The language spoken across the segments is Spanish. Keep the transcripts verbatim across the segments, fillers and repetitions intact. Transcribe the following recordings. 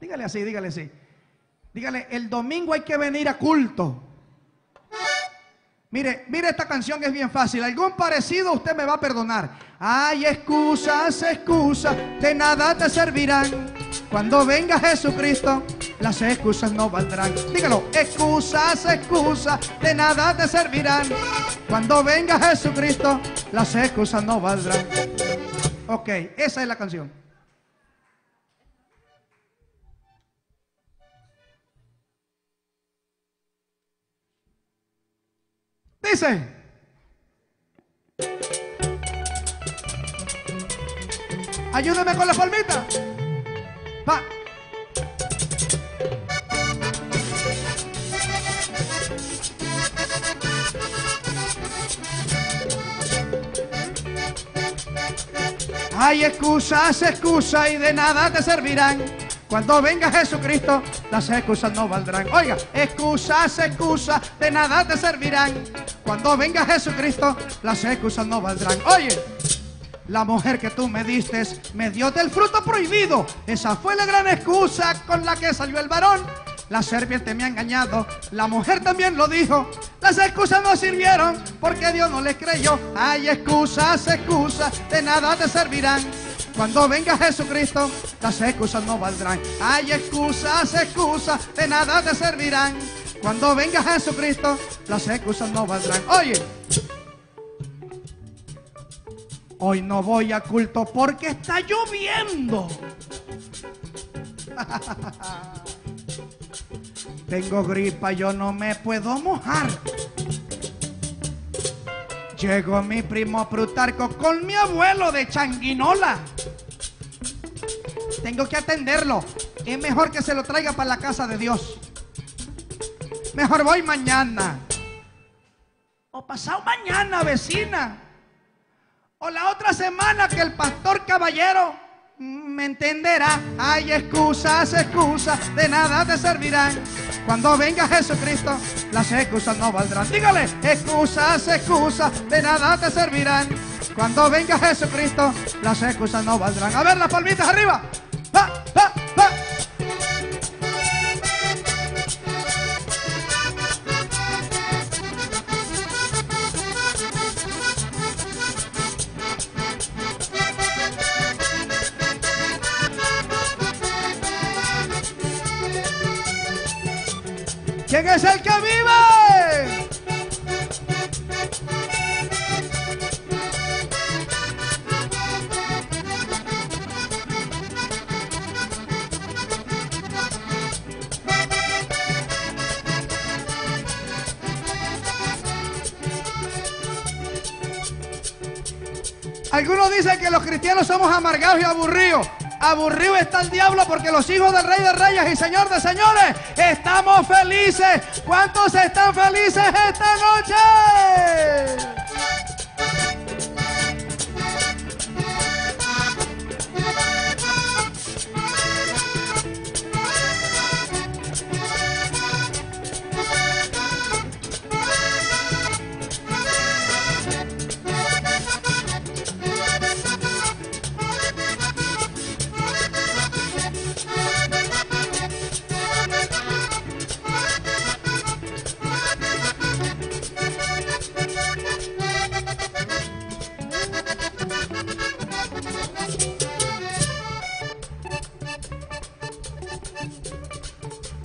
Dígale así, dígale así. Dígale, el domingo hay que venir a culto. Mire, mire esta canción que es bien fácil. Algún parecido usted me va a perdonar. Hay excusas, excusas, de nada te servirán. Cuando venga Jesucristo, las excusas no valdrán. Dígalo, excusas, excusas, de nada te servirán. Cuando venga Jesucristo, las excusas no valdrán. Ok, esa es la canción. Dice, ayúdame con la palmita. Va. Hay excusas, excusas y de nada te servirán. Cuando venga Jesucristo, las excusas no valdrán. Oiga, excusas, excusas, de nada te servirán. Cuando venga Jesucristo, las excusas no valdrán. Oye, la mujer que tú me diste, me dio del fruto prohibido. Esa fue la gran excusa con la que salió el varón. La serpiente me ha engañado, la mujer también lo dijo. Las excusas no sirvieron, porque Dios no les creyó. Hay excusas, excusas, de nada te servirán. Cuando venga Jesucristo, las excusas no valdrán. Hay excusas, excusas, de nada te servirán. Cuando venga Jesucristo, las excusas no valdrán. Oye, hoy no voy a culto porque está lloviendo. Tengo gripa, yo no me puedo mojar. Llegó mi primo Prutarco con mi abuelo de Changuinola. Tengo que atenderlo. Es mejor que se lo traiga para la casa de Dios. Mejor voy mañana. O pasado mañana, vecina. O la otra semana, que el pastor caballero me entenderá. Hay excusas, excusas, de nada te servirán. Cuando venga Jesucristo, las excusas no valdrán. Dígale, excusas, excusas, de nada te servirán. Cuando venga Jesucristo, las excusas no valdrán. A ver, las palmitas arriba. ¡Va, va, va! ¿Quién es el que vive? Algunos dicen que los cristianos somos amargados y aburridos. Aburrido está el diablo, porque los hijos del Rey de Reyes y Señor de Señores estamos felices. ¿Cuántos están felices esta noche?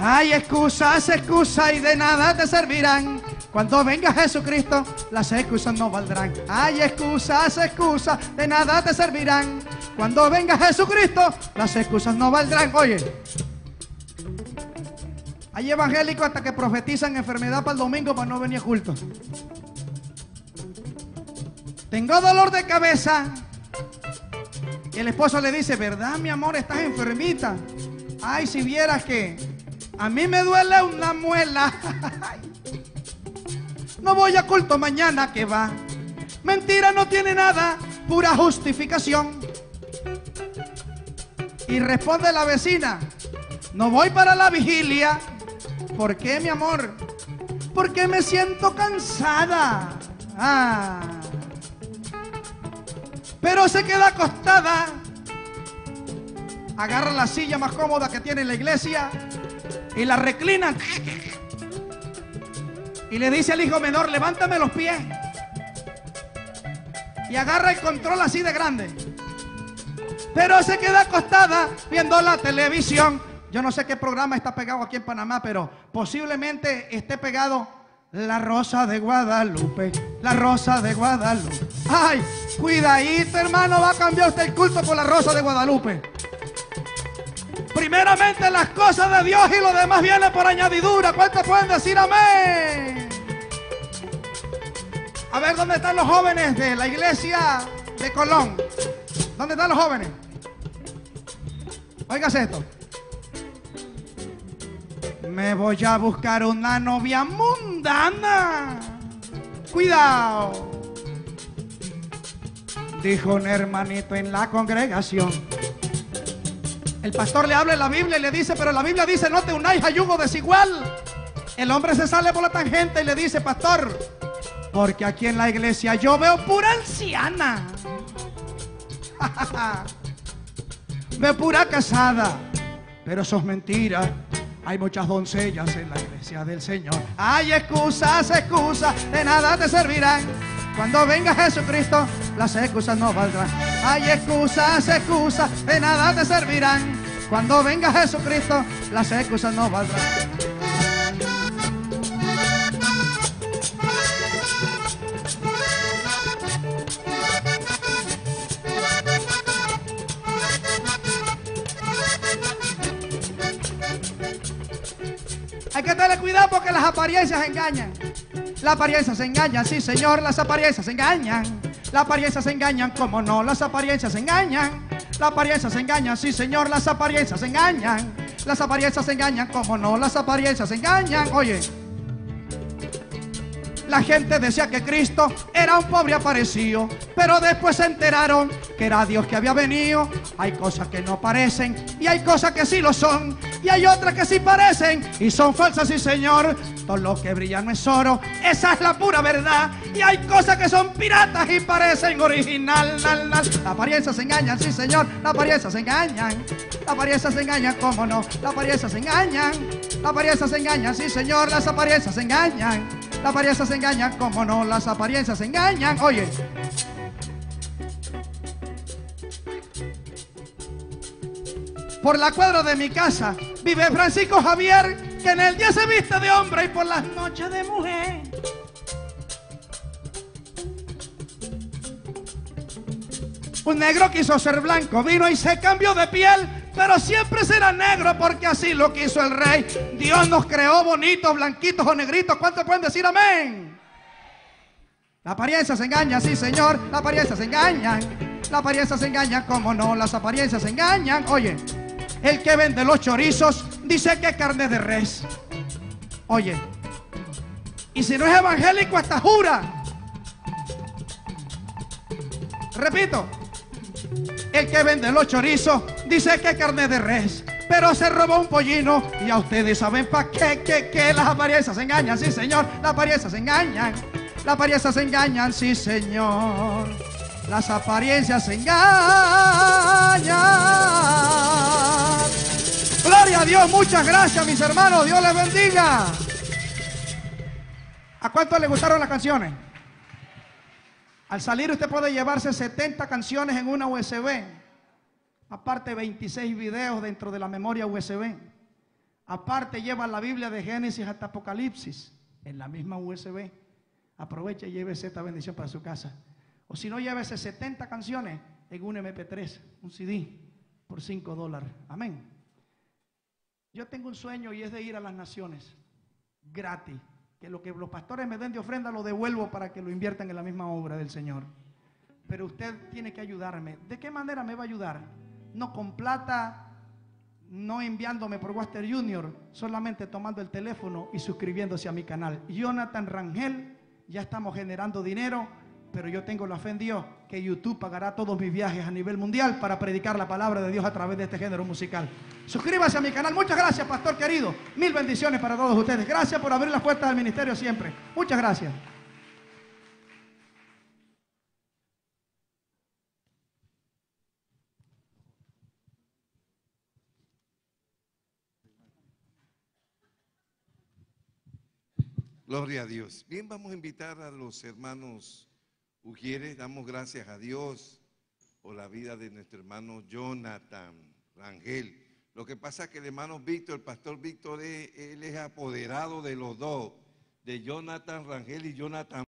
Hay excusas, excusas y de nada te servirán. Cuando venga Jesucristo, las excusas no valdrán. Hay excusas, excusas, de nada te servirán. Cuando venga Jesucristo, las excusas no valdrán. Oye, hay evangélicos hasta que profetizan enfermedad para el domingo para no venir a culto. Tengo dolor de cabeza. Y el esposo le dice, ¿verdad, mi amor? Estás enfermita. Ay, si vieras que... a mí me duele una muela. No voy a culto mañana, que va. Mentira no tiene nada, pura justificación. Y responde la vecina, no voy para la vigilia. ¿Por qué, mi amor? Porque me siento cansada. Ah. Pero se queda acostada agarran la silla más cómoda que tiene en la iglesia y la reclinan. Y le dice al hijo menor, levántame los pies. Y agarra el control así de grande. Pero se queda acostada viendo la televisión. Yo no sé qué programa está pegado aquí en Panamá, pero posiblemente esté pegado La Rosa de Guadalupe, La Rosa de Guadalupe. Ay, cuidadito, hermano, va a cambiar usted el culto por La Rosa de Guadalupe. Primeramente las cosas de Dios y lo demás viene por añadidura. ¿Cuántos pueden decir amén? A ver, ¿dónde están los jóvenes de la iglesia de Colón? ¿Dónde están los jóvenes? Óigase esto. Me voy a buscar una novia mundana. Cuidado. Dijo un hermanito en la congregación. El pastor le habla en la Biblia y le dice, pero la Biblia dice, no te unáis a yugo desigual. El hombre se sale por la tangente y le dice, pastor, porque aquí en la iglesia yo veo pura anciana. Veo pura casada. Pero eso es mentira. Hay muchas doncellas en la iglesia del Señor. Hay excusas, excusas, de nada te servirán. Cuando venga Jesucristo, las excusas no valdrán. Hay excusas, excusas, de nada te servirán. Cuando venga Jesucristo, las excusas no valdrán. Hay que tener cuidado porque las apariencias engañan. Las apariencias engañan, sí señor, las apariencias engañan. Las apariencias engañan, cómo no, las apariencias engañan. Las apariencias engañan, sí señor, las apariencias engañan. Las apariencias engañan, cómo no, las apariencias engañan. Oye, la gente decía que Cristo era un pobre aparecido, pero después se enteraron que era Dios que había venido. Hay cosas que no parecen y hay cosas que sí lo son, y hay otras que sí parecen y son falsas, sí señor. Todo lo que brilla no es oro, esa es la pura verdad. Y hay cosas que son piratas y parecen original. Las apariencias engañan, sí señor, las apariencias engañan. Las apariencias engañan, cómo no, las apariencias engañan. Las apariencias engañan, sí señor, las apariencias engañan. Las apariencias engañan, cómo no, las apariencias engañan. Oye, por la cuadra de mi casa vive Francisco Javier, que en el día se viste de hombre y por las noches de mujer. Un negro quiso ser blanco, vino y se cambió de piel, pero siempre será negro porque así lo quiso el rey. Dios nos creó bonitos, blanquitos o negritos. ¿Cuántos pueden decir amén? La apariencia se engaña, sí señor, la apariencia se engaña. La apariencia se engaña, cómo no, las apariencias se engañan. Oye, el que vende los chorizos dice que es carne de res. Oye, y si no es evangélico hasta jura. Repito, el que vende los chorizos dice que es carne de res, pero se robó un pollino. Y a ustedes saben para qué, que, que las apariencias se engañan, sí señor, las apariencias se engañan. Las apariencias se engañan, sí señor, las apariencias se engañan. Gloria a Dios, muchas gracias mis hermanos, Dios les bendiga. ¿A cuánto les gustaron las canciones? Al salir usted puede llevarse setenta canciones en una U S B, aparte veintiséis videos dentro de la memoria U S B, aparte lleva la Biblia de Génesis hasta Apocalipsis en la misma U S B. Aprovecha y llévese esta bendición para su casa, o si no, llévese setenta canciones en un eme pe tres, un ce de por cinco dólares, amén. Yo tengo un sueño y es de ir a las naciones gratis. Que lo que los pastores me den de ofrenda lo devuelvo para que lo inviertan en la misma obra del Señor. Pero usted tiene que ayudarme. ¿De qué manera me va a ayudar? No con plata, no enviándome por Western Junior, solamente tomando el teléfono y suscribiéndose a mi canal. Jhonatan Rangel, ya estamos generando dinero, pero yo tengo la fe en Dios que YouTube pagará todos mis viajes a nivel mundial para predicar la palabra de Dios a través de este género musical. Suscríbase a mi canal. Muchas gracias, pastor querido. Mil bendiciones para todos ustedes. Gracias por abrir las puertas del ministerio siempre. Muchas gracias. Gloria a Dios. Bien, vamos a invitar a los hermanos Ujieres. Damos gracias a Dios por la vida de nuestro hermano Jhonatan Rangel. Lo que pasa es que el hermano Víctor, el pastor Víctor, él es apoderado de los dos, de Jhonatan Rangel y Jhonatan